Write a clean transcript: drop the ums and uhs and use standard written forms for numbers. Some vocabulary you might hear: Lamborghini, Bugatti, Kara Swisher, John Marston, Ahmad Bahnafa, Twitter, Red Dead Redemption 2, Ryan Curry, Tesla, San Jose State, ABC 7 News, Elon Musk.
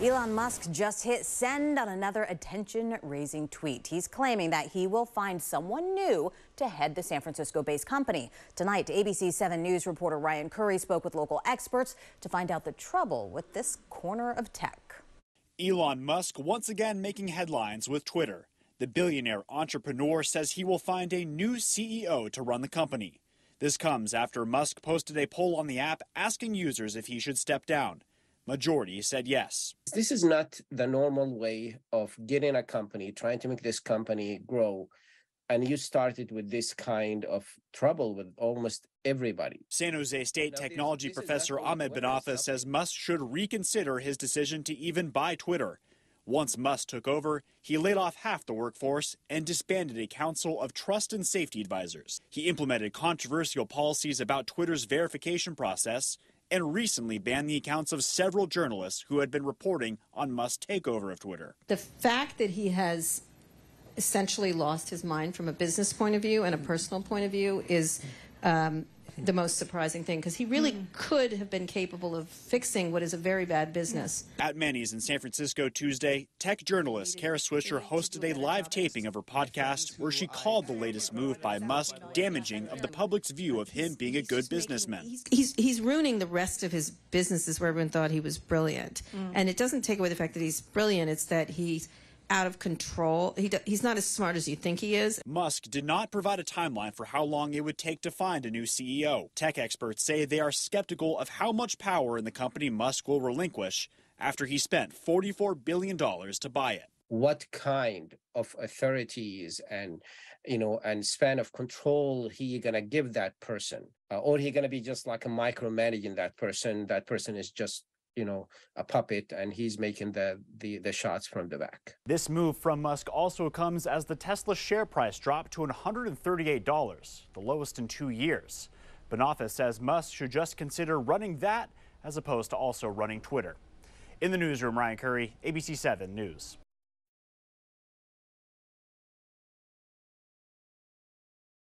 Elon Musk just hit send on another attention-raising tweet. He's claiming that he will find someone new to head the San Francisco-based company. Tonight, ABC 7 News reporter Ryan Curry spoke with local experts to find out the trouble with this corner of tech. Elon Musk once again making headlines with Twitter. The billionaire entrepreneur says he will find a new CEO to run the company. This comes after Musk posted a poll on the app asking users if he should step down. Majority said yes. This is not the normal way of getting a company, trying to make this company grow. And you started with this kind of trouble with almost everybody. San Jose State technology professor Ahmad Bahnafa says Musk should reconsider his decision to even buy Twitter. Once Musk took over, he laid off half the workforce and disbanded a council of trust and safety advisors. He implemented controversial policies about Twitter's verification process and recently banned the accounts of several journalists who had been reporting on Musk's takeover of Twitter. The fact that he has essentially lost his mind from a business point of view and a personal point of view is the most surprising thing, because he really could have been capable of fixing what is a very bad business. At Manny's in San Francisco Tuesday, tech journalist Kara Swisher hosted a live taping of her podcast where she called the latest move by Musk damaging of the public's view of him being a good businessman. He's ruining the rest of his businesses where everyone thought he was brilliant. And it doesn't take away the fact that he's brilliant, it's that he's out of control. He's not as smart as you think he is. Musk did not provide a timeline for how long it would take to find a new CEO. Tech experts say they are skeptical of how much power in the company Musk will relinquish after he spent $44 billion to buy it. What kind of authorities and, and span of control he going to give that person? Or he going to be just like a micromanaging that person? That person is just a puppet, and he's making the shots from the back. This move from Musk also comes as the Tesla share price dropped to $138, the lowest in 2 years. Bahnafa says Musk should just consider running that as opposed to also running Twitter. In the newsroom, Ryan Curry, ABC 7 News.